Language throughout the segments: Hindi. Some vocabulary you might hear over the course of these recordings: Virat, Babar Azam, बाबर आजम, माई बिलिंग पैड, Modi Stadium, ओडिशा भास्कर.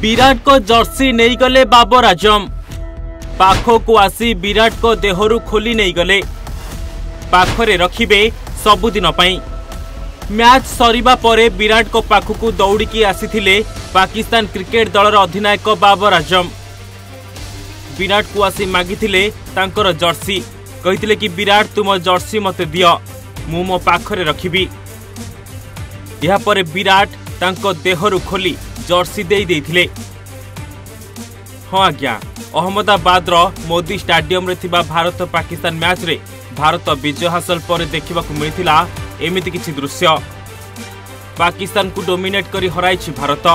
विराट को जर्सी नहीं गले बाबर आजम। पाखकू आसी विराट को देहरु खोली नहीं गले, पाखरे रखिबे सबुदिन पाई। मैच सरिबा परे विराट को पाखकू दौड़िकी आसीथिले पाकिस्तान क्रिकेट दलर अधिनायक बाबर आजम। विराट को आसी मागिथिले तांकर जर्सी, कहिथिले कि विराट तुम जर्सी मते दियो, मु मो पाखरे रखिबी। यहा परे विराट तांको देहरु खोली जर्सी देई देथिले। हां आज्ञा, अहमदाबाद रो मोदी स्टेडियम रे थिबा भारत पाकिस्तान मैच रे भारत विजय हासिल पर देखा मिलता एमती किसी दृश्य। पाकिस्तान को डोमिनेट कर हराई भारत।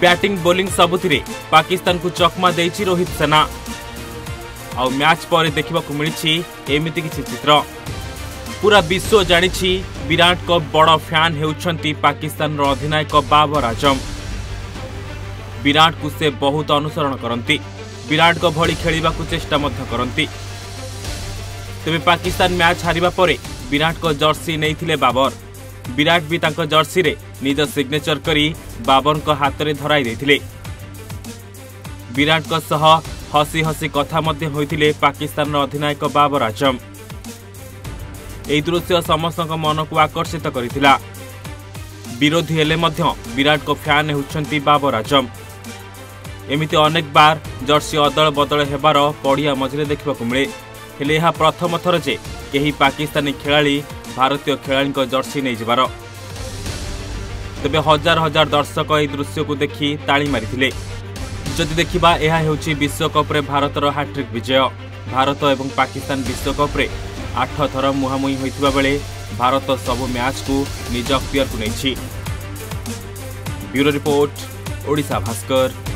बैटिंग बोलिंग सबुति पाकिस्तान को चकमा दे रोहित सेना। आ मैच पर देखा मिली एमती किसी चित्र। पूरा विश्व जानी विराट को बड़ फैन होती पाकिस्तान अधिनायक बाबर आजम। विराट को से बहुत अनुसरण करती, विराट को भली खेलने को चेष्टा करती। तेबे पाकिस्तान मैच हारिबा परे विराट को जर्सी नैथिले बाबर। विराट भी तांको जर्सी रे निज सिग्नेचर करी बाबर को हाथ रे धराई देथिले। विराट को सह हसी हसी कथा मध्ये होइथिले पाकिस्तान अधिनायक बाबर आजम। एई दृश्य समस्त मन को आकर्षित करिथिला। विरोधी हेले मध्ये विराट को फैन होउछंती बाबर आजम। एमिति अनेक बार जर्सी अदल बदल हेबार पड़िया मझरे देखबाकू मिले, हेले यह प्रथम थर जे कहीं पाकिस्तानी खेलाड़ी भारतीय खेलाड़ी को जर्सी नहीं जबार। तेबे हजार हजार दर्शक यह दृश्य को देखी ताली मारिथिले। जदि देखिबा यह हेउछि विश्वकप रे भारतर हाट्रिक विजय। भारत एवं पाकिस्तान विश्वकप रे 8 थर मुहामुही होइथिबा बेले भारत सबु मैच को निज अख्तियार को नैछि। Bureau report, ओडिशा भास्कर।